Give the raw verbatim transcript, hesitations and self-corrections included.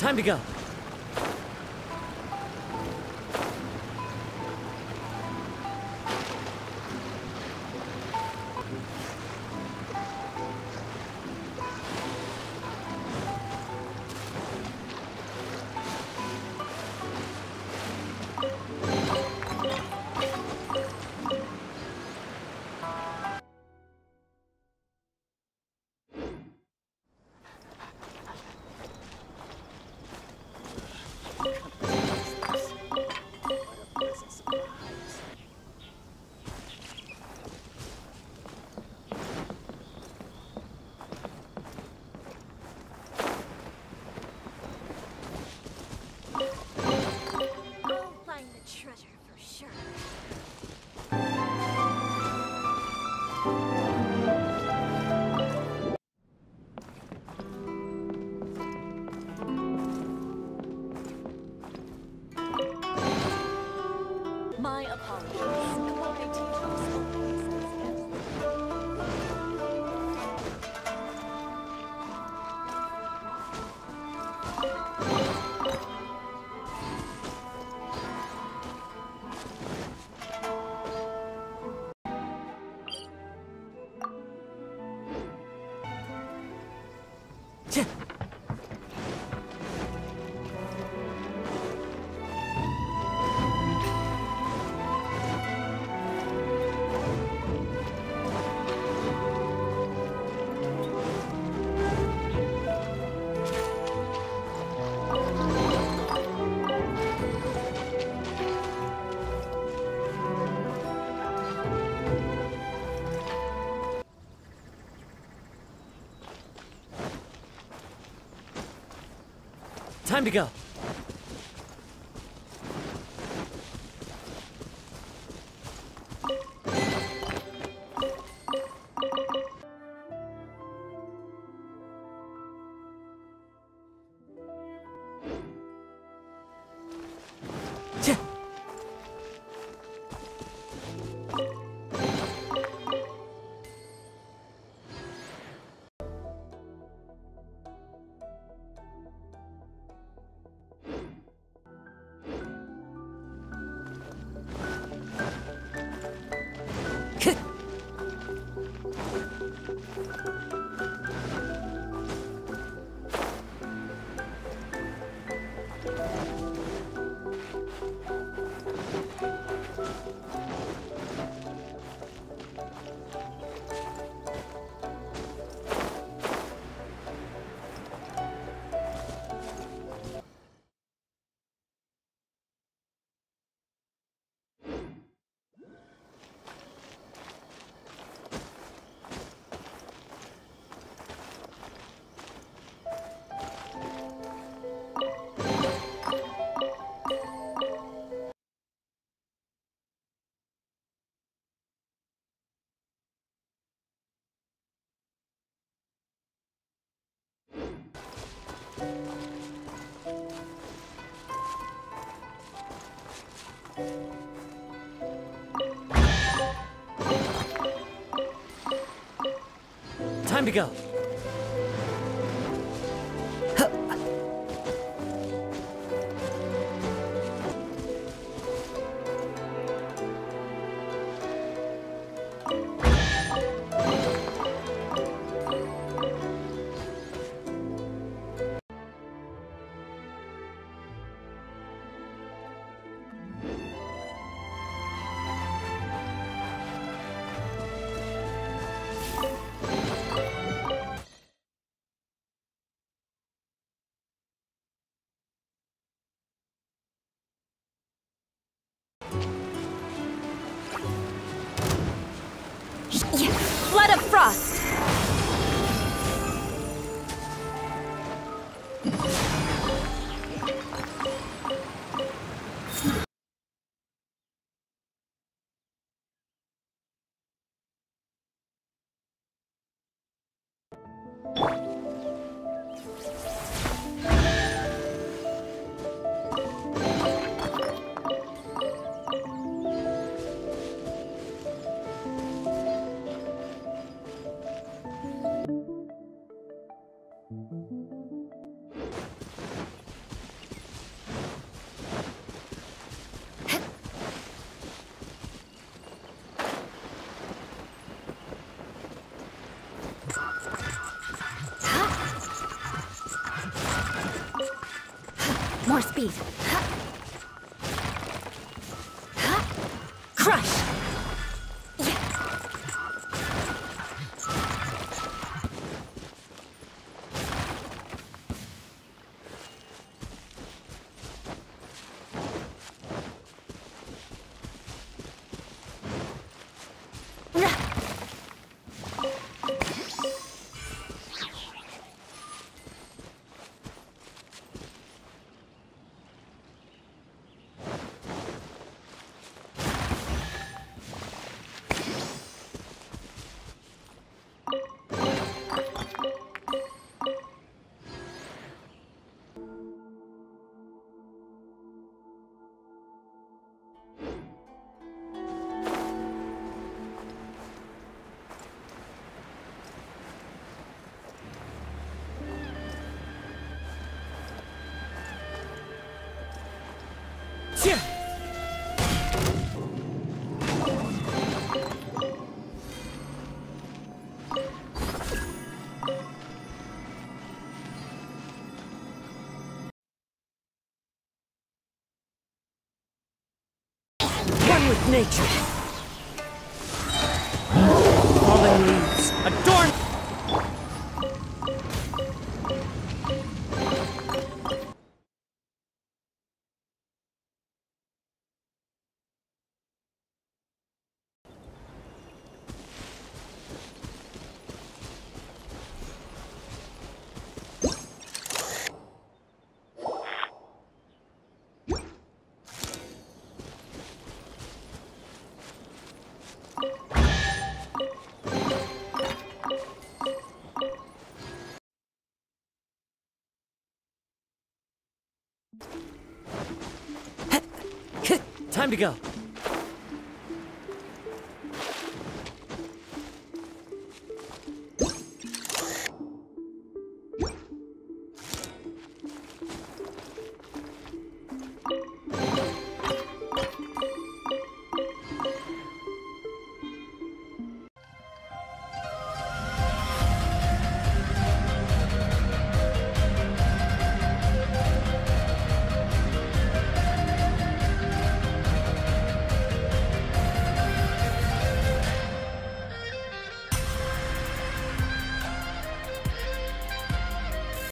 Time to go. Time to go. Time to go. More speed. Crush. With nature. Fallen leaves adorn. Time to go.